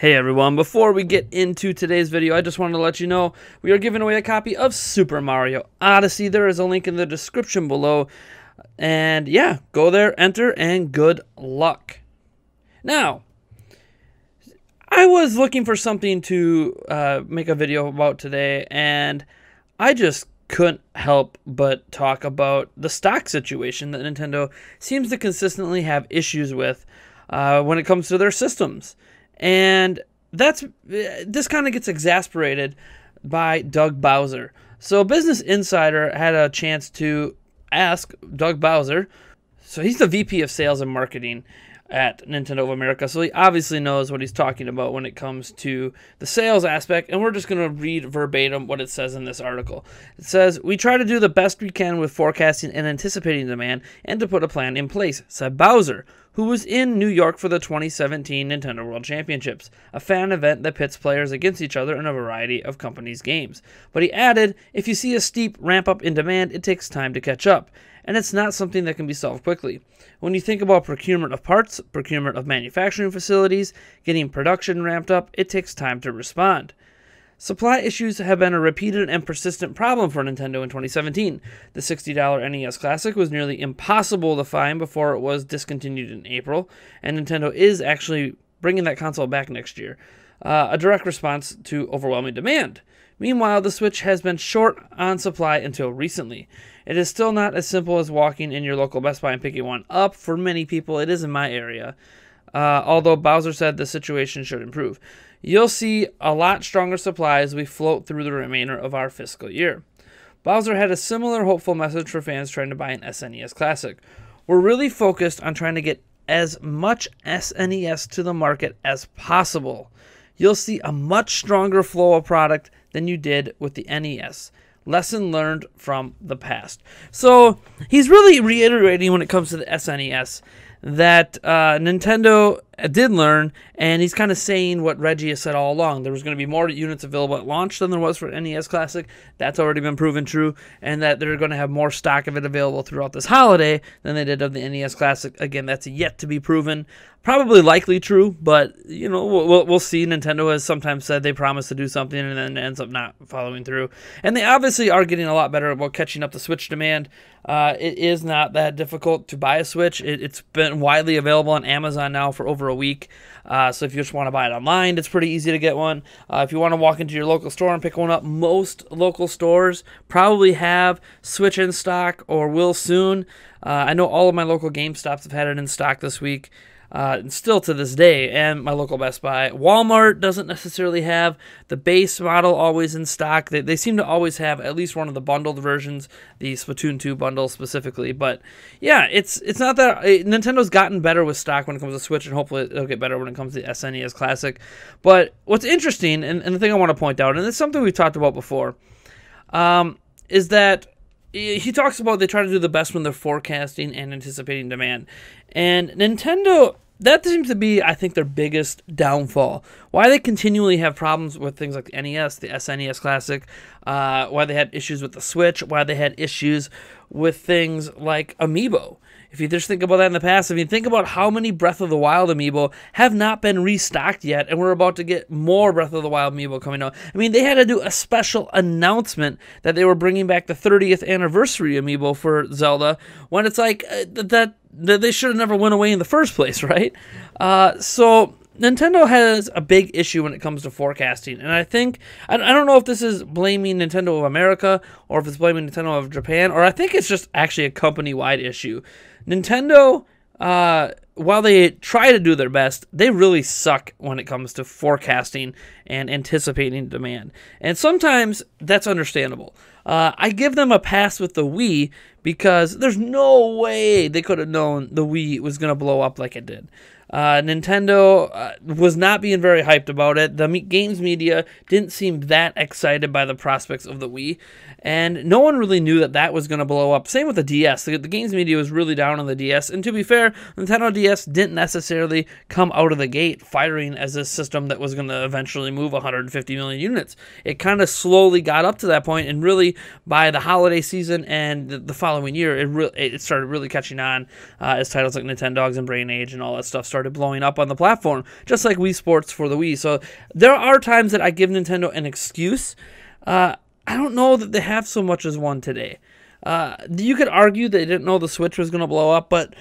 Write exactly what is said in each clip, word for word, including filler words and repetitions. Hey everyone, before we get into today's video, I just wanted to let you know we are giving away a copy of Super Mario Odyssey. There is a link in the description below, and yeah, go there, enter, and good luck. Now, I was looking for something to uh, make a video about today, and I just couldn't help but talk about the stock situation that Nintendo seems to consistently have issues with uh, when it comes to their systems. And that's this kind of gets exasperated by Doug Bowser. So Business Insider had a chance to ask Doug Bowser. So he's the V P of Sales and Marketing at Nintendo of America. So he obviously knows what he's talking about when it comes to the sales aspect. And we're just going to read verbatim what it says in this article. It says, "We try to do the best we can with forecasting and anticipating demand and to put a plan in place," said Bowser, who was in New York for the twenty seventeen Nintendo World Championships, a fan event that pits players against each other in a variety of companies' games. But he added, "If you see a steep ramp-up in demand, it takes time to catch up, and it's not something that can be solved quickly. When you think about procurement of parts, procurement of manufacturing facilities, getting production ramped up, it takes time to respond." Supply issues have been a repeated and persistent problem for Nintendo in twenty seventeen. The sixty dollar N E S Classic was nearly impossible to find before it was discontinued in April, and Nintendo is actually bringing that console back next year, uh, a direct response to overwhelming demand. Meanwhile, the Switch has been short on supply until recently. It is still not as simple as walking in your local Best Buy and picking one up. For many people, it is in my area. Uh, although Bowser said the situation should improve. You'll see a lot stronger supply as we float through the remainder of our fiscal year. Bowser had a similar hopeful message for fans trying to buy an S N E S Classic. "We're really focused on trying to get as much S N E S to the market as possible. You'll see a much stronger flow of product than you did with the N E S. Lesson learned from the past." So he's really reiterating when it comes to the S N E S that uh, Nintendo did learn, and he's kind of saying what Reggie has said all along. There was going to be more units available at launch than there was for N E S Classic. That's already been proven true, and that they're going to have more stock of it available throughout this holiday than they did of the N E S Classic. Again, that's yet to be proven. Probably likely true, but, you know, we'll, we'll see. Nintendo has sometimes said they promise to do something and then ends up not following through. And they obviously are getting a lot better about catching up the Switch demand. Uh, it is not that difficult to buy a Switch. It, it's been widely available on Amazon now for over a week, uh, so if you just want to buy it online, it's pretty easy to get one. Uh, if you want to walk into your local store and pick one up, most local stores probably have Switch in stock or will soon. Uh, I know all of my local GameStops have had it in stock this week, uh, and still to this day, and my local Best Buy. Walmart doesn't necessarily have the base model always in stock. They, they seem to always have at least one of the bundled versions, the Splatoon two bundle specifically. But yeah, it's it's not that it, Nintendo's gotten better with stock when it comes to Switch, and hopefully it'll get better when it comes to S N E S Classic. But what's interesting, and, and the thing I want to point out, and it's something we've talked about before, um, is that he talks about they try to do the best when they're forecasting and anticipating demand. And Nintendo, that seems to be, I think, their biggest downfall. Why they continually have problems with things like the N E S, the S N E S Classic, uh, why they had issues with the Switch, why they had issues with things like Amiibo. If you just think about that in the past, I mean, think about how many Breath of the Wild Amiibo have not been restocked yet, and we're about to get more Breath of the Wild Amiibo coming out. I mean, they had to do a special announcement that they were bringing back the thirtieth anniversary Amiibo for Zelda, when it's like uh, that, that they should have never went away in the first place, right? Uh, so Nintendo has a big issue when it comes to forecasting, and I think, I don't know if this is blaming Nintendo of America, or if it's blaming Nintendo of Japan, or I think it's just actually a company-wide issue. Nintendo, uh, while they try to do their best, they really suck when it comes to forecasting and anticipating demand. And sometimes that's understandable. Uh, I give them a pass with the Wii because there's no way they could have known the Wii was going to blow up like it did. Uh, Nintendo uh, was not being very hyped about it. The me games media didn't seem that excited by the prospects of the Wii, and no one really knew that that was going to blow up. Same with the D S. The, the games media was really down on the D S, and to be fair, Nintendo D S didn't necessarily come out of the gate firing as a system that was going to eventually move one hundred fifty million units. It kind of slowly got up to that point, and really by the holiday season and the, the following year, it, re it started really catching on uh, as titles like Nintendogs and Brain Age and all that stuff started started blowing up on the platform, just like Wii Sports for the Wii. So there are times that I give Nintendo an excuse. Uh, I don't know that they have so much as one today. Uh, you could argue they didn't know the Switch was going to blow up, but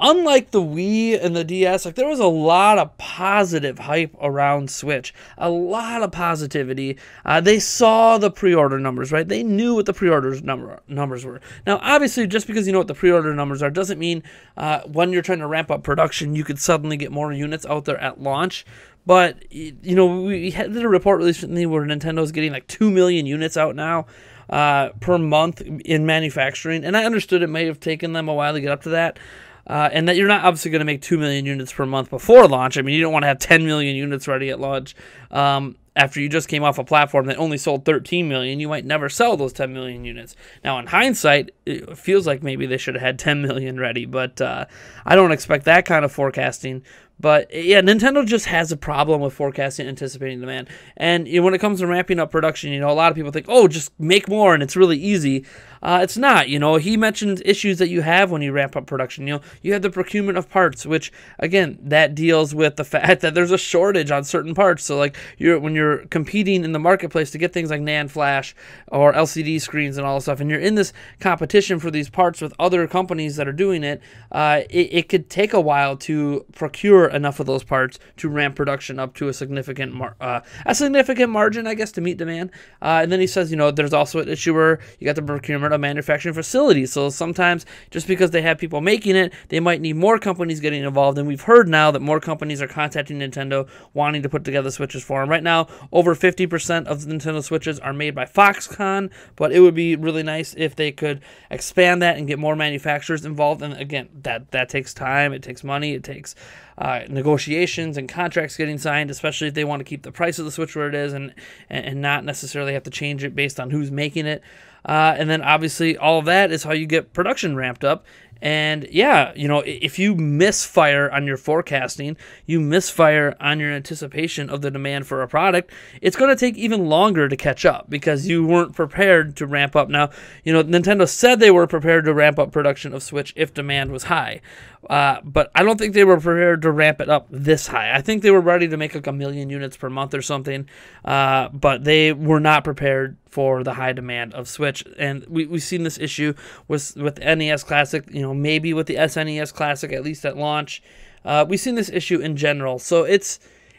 unlike the Wii and the D S, like, there was a lot of positive hype around Switch. A lot of positivity. Uh, they saw the pre-order numbers, right? They knew what the pre-order number, numbers were. Now, obviously, just because you know what the pre-order numbers are doesn't mean uh, when you're trying to ramp up production, you could suddenly get more units out there at launch. But, you know, we had a report recently where Nintendo's getting like two million units out now uh, per month in manufacturing. And I understood it may have taken them a while to get up to that. Uh, and that you're not obviously going to make two million units per month before launch. I mean, you don't want to have ten million units ready at launch um, after you just came off a platform that only sold thirteen million. You might never sell those ten million units. Now, in hindsight, it feels like maybe they should have had ten million ready, but uh, I don't expect that kind of forecasting. But, yeah, Nintendo just has a problem with forecasting and anticipating demand. And you know, when it comes to ramping up production, you know, a lot of people think, oh, just make more and it's really easy. Uh, it's not, you know. He mentioned issues that you have when you ramp up production. You know, you have the procurement of parts, which, again, that deals with the fact that there's a shortage on certain parts. So, like, you're when you're competing in the marketplace to get things like NAND flash or L C D screens and all that stuff, and you're in this competition for these parts with other companies that are doing it, uh, it, it could take a while to procure enough of those parts to ramp production up to a significant mar uh, a significant margin, I guess, to meet demand. Uh, and then he says, you know, there's also an issue where you got the procurement of manufacturing facilities. So sometimes just because they have people making it, they might need more companies getting involved. And we've heard now that more companies are contacting Nintendo wanting to put together Switches for them. Right now, over fifty percent of the Nintendo Switches are made by Foxconn, but it would be really nice if they could expand that and get more manufacturers involved. And again, that, that takes time, it takes money, it takes Uh, negotiations and contracts getting signed, especially if they want to keep the price of the Switch where it is and and not necessarily have to change it based on who's making it. Uh, and then obviously all of that is how you get production ramped up. And yeah, you know, if you misfire on your forecasting, you misfire on your anticipation of the demand for a product, it's going to take even longer to catch up because you weren't prepared to ramp up. Now, you know, Nintendo said they were prepared to ramp up production of Switch if demand was high, uh, but I don't think they were prepared to ramp it up this high. I think they were ready to make like a million units per month or something, uh, but they were not prepared for the high demand of Switch. And we, we've seen this issue with with N E S Classic, you know, maybe with the S N E S Classic, at least at launch. Uh, we've seen this issue in general. So it's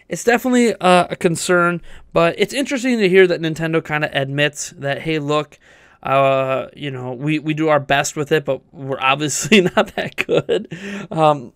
it's definitely uh, a concern, but it's interesting to hear that Nintendo kind of admits that, hey, look, uh, you know, we, we do our best with it, but we're obviously not that good. Um,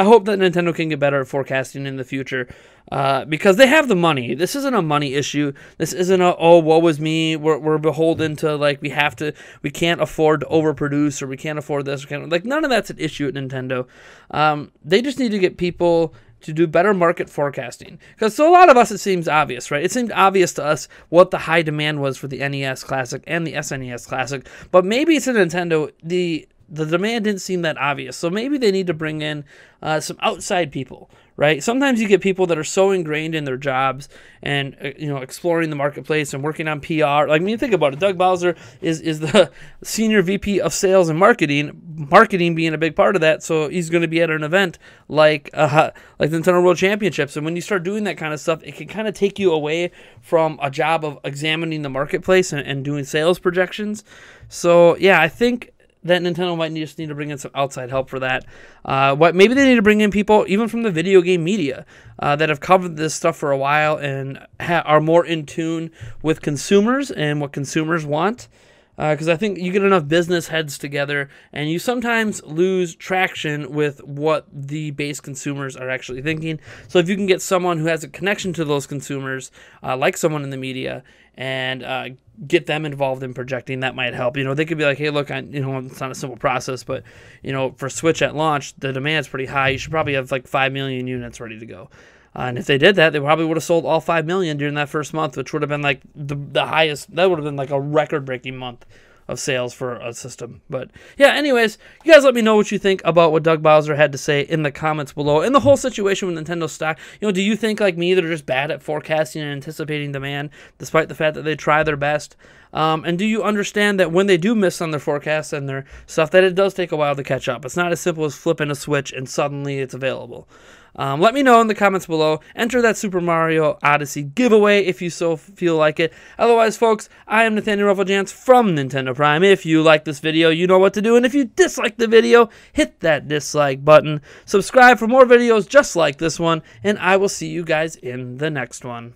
I hope that Nintendo can get better at forecasting in the future uh, because they have the money. This isn't a money issue. This isn't a, oh, woe is me. We're, we're beholden to, like, we have to, we can't afford to overproduce or we can't afford this. Or can't, like, none of that's an issue at Nintendo. Um, they just need to get people to do better market forecasting. Because to a lot of us, it seems obvious, right? It seemed obvious to us what the high demand was for the N E S Classic and the S N E S Classic. But maybe to Nintendo, the... The demand didn't seem that obvious, so maybe they need to bring in uh, some outside people, right? Sometimes you get people that are so ingrained in their jobs and uh, you know, exploring the marketplace and working on P R. Like, I mean, think about it. Doug Bowser is is the senior V P of sales and marketing, marketing being a big part of that. So he's going to be at an event like uh, like Nintendo World Championships, and when you start doing that kind of stuff, it can kind of take you away from a job of examining the marketplace and, and doing sales projections. So yeah, I think that Nintendo might just need to bring in some outside help for that. Uh, what maybe they need to bring in people even from the video game media uh, that have covered this stuff for a while and ha are more in tune with consumers and what consumers want. Because uh, I think you get enough business heads together and you sometimes lose traction with what the base consumers are actually thinking. So if you can get someone who has a connection to those consumers, uh, like someone in the media, and uh, get them involved in projecting, that might help. You know, they could be like, hey, look, I, you know, it's not a simple process, but, you know, for Switch at launch, the demand's pretty high. You should probably have like five million units ready to go. Uh, and if they did that, they probably would have sold all five million during that first month, which would have been like the, the highest. That would have been like a record-breaking month of sales for a system. But yeah, anyways, you guys let me know what you think about what Doug Bowser had to say in the comments below. And the whole situation with Nintendo stock, you know, do you think like me, they're just bad at forecasting and anticipating demand, despite the fact that they try their best? Um, and do you understand that when they do miss on their forecasts and their stuff, that it does take a while to catch up? It's not as simple as flipping a switch and suddenly it's available. Um, let me know in the comments below. Enter that Super Mario Odyssey giveaway if you so feel like it. Otherwise, folks, I am Nathaniel Rufflejance from Nintendo Prime. If you like this video, you know what to do. And if you dislike the video, hit that dislike button. Subscribe for more videos just like this one, and I will see you guys in the next one.